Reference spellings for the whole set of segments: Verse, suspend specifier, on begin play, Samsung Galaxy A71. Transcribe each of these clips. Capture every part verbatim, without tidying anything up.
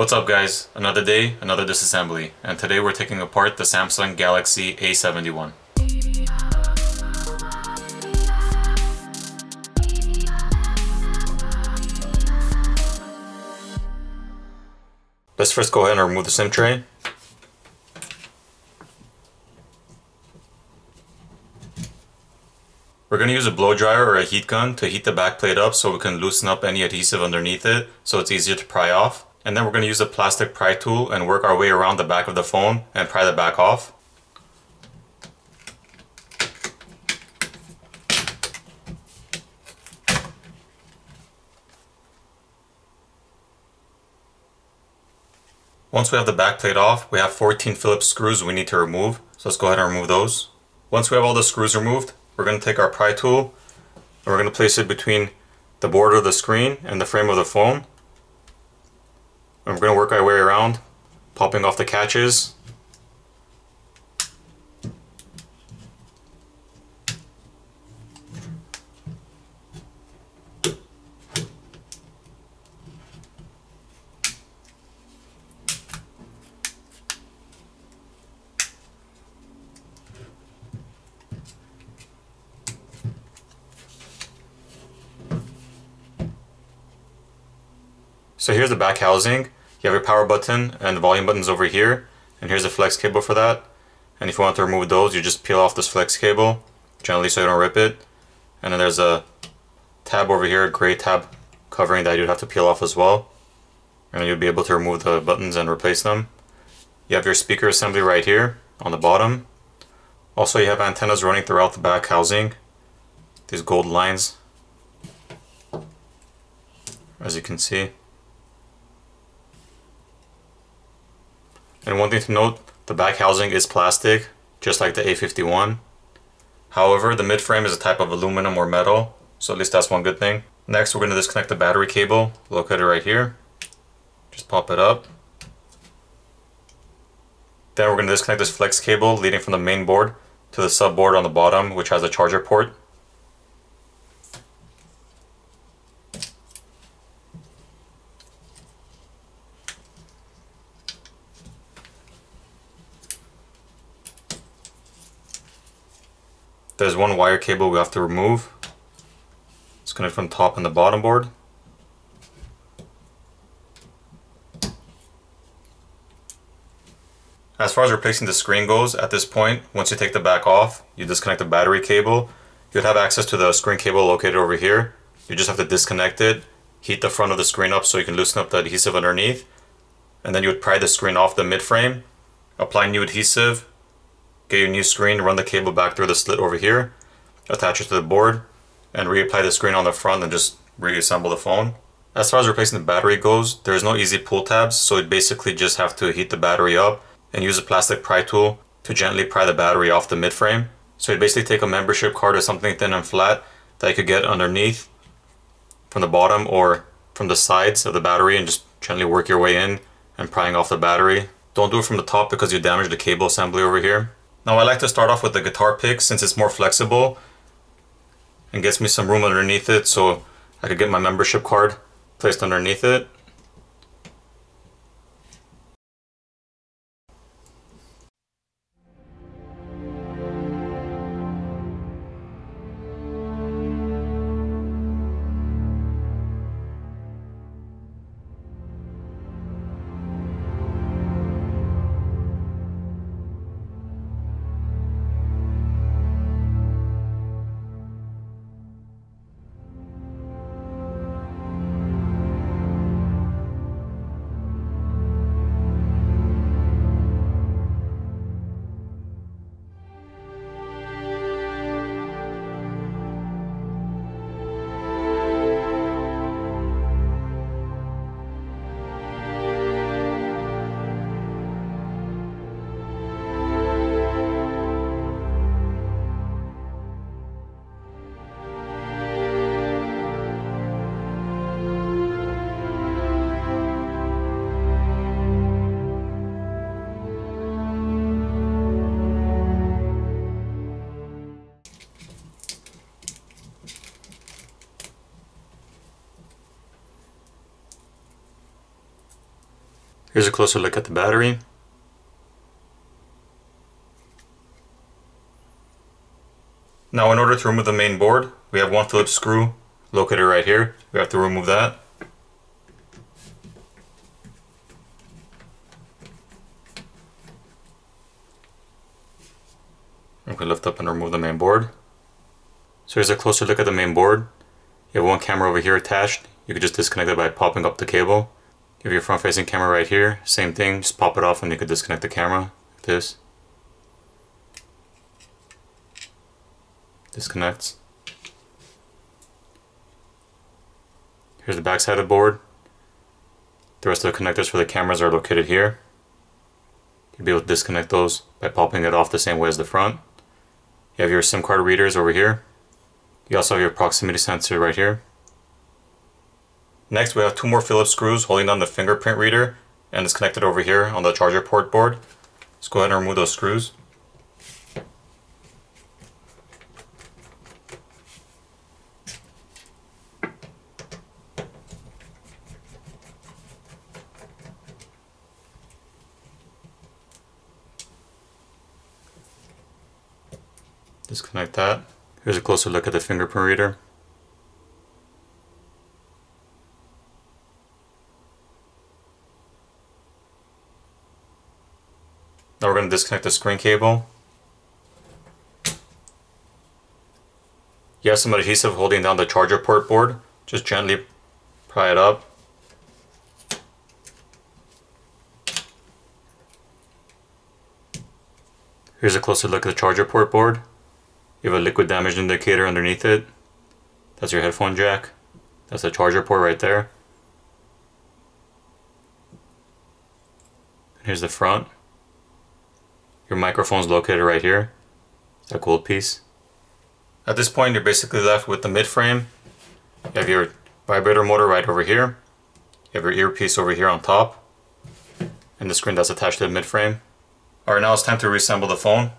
What's up guys, another day, another disassembly, and today we're taking apart the Samsung Galaxy A seventy-one. Let's first go ahead and remove the SIM tray. We're going to use a blow dryer or a heat gun to heat the back plate up so we can loosen up any adhesive underneath it so it's easier to pry off. And then we're going to use a plastic pry tool and work our way around the back of the phone and pry the back off. Once we have the back plate off, we have fourteen Phillips screws we need to remove, so let's go ahead and remove those. Once we have all the screws removed, we're going to take our pry tool and we're going to place it between the border of the screen and the frame of the phone. And we're going to work our way around, popping off the catches. So here's the back housing. You have your power button and the volume buttons over here, and here's the flex cable for that. And if you want to remove those, you just peel off this flex cable gently so you don't rip it. And then there's a tab over here, a gray tab covering that you'd have to peel off as well. And you'll be able to remove the buttons and replace them. You have your speaker assembly right here on the bottom. Also, you have antennas running throughout the back housing, these gold lines, as you can see. And one thing to note, the back housing is plastic, just like the A fifty-one. However, the mid-frame is a type of aluminum or metal, so at least that's one good thing. Next, we're going to disconnect the battery cable, located right here. Just pop it up. Then we're going to disconnect this flex cable leading from the main board to the sub board on the bottom, which has a charger port. There's one wire cable we have to remove. It's connected from the top and the bottom board. As far as replacing the screen goes, at this point, once you take the back off, you disconnect the battery cable. You'd have access to the screen cable located over here. You just have to disconnect it, heat the front of the screen up so you can loosen up the adhesive underneath, and then you would pry the screen off the mid-frame, apply new adhesive, get your new screen, run the cable back through the slit over here, attach it to the board, and reapply the screen on the front and just reassemble the phone. As far as replacing the battery goes, there's no easy pull tabs, so you basically just have to heat the battery up and use a plastic pry tool to gently pry the battery off the mid-frame. So you basically take a membership card or something thin and flat that you could get underneath from the bottom or from the sides of the battery and just gently work your way in and prying off the battery. Don't do it from the top because you damage the cable assembly over here. Now I like to start off with the guitar pick since it's more flexible and gets me some room underneath it so I could get my membership card placed underneath it. Here's a closer look at the battery. Now, in order to remove the main board, we have one Phillips screw located right here. We have to remove that. And we lift up and remove the main board. So here's a closer look at the main board. You have one camera over here attached. You can just disconnect it by popping up the cable. You have your front facing camera right here. Same thing, just pop it off and you can disconnect the camera like this. Disconnects. Here's the back side of the board. The rest of the connectors for the cameras are located here. You'll be able to disconnect those by popping it off the same way as the front. You have your SIM card readers over here. You also have your proximity sensor right here. Next, we have two more Phillips screws holding down the fingerprint reader, and it's connected over here on the charger port board. Let's go ahead and remove those screws. Disconnect that. Here's a closer look at the fingerprint reader. Now we're going to disconnect the screen cable. You have some adhesive holding down the charger port board. Just gently pry it up. Here's a closer look at the charger port board. You have a liquid damage indicator underneath it. That's your headphone jack. That's the charger port right there. And here's the front. Your microphone's located right here. It's that gold piece. At this point, you're basically left with the mid frame. You have your vibrator motor right over here. You have your earpiece over here on top. And the screen that's attached to the mid frame. Alright, now it's time to reassemble the phone.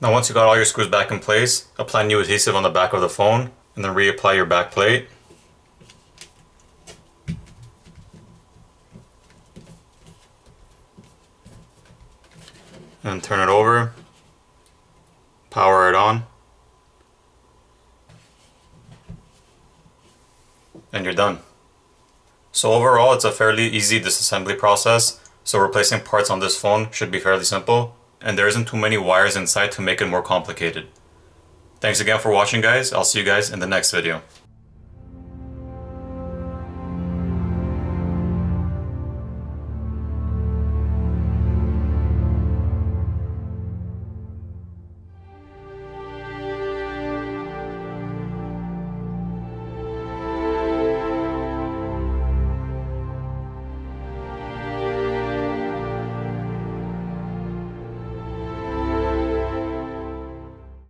Now, once you got all your screws back in place, apply new adhesive on the back of the phone and then reapply your back plate. And turn it over, power it on, and you're done. So overall, it's a fairly easy disassembly process, so replacing parts on this phone should be fairly simple. And there isn't too many wires inside to make it more complicated. Thanks again for watching, guys. I'll see you guys in the next video.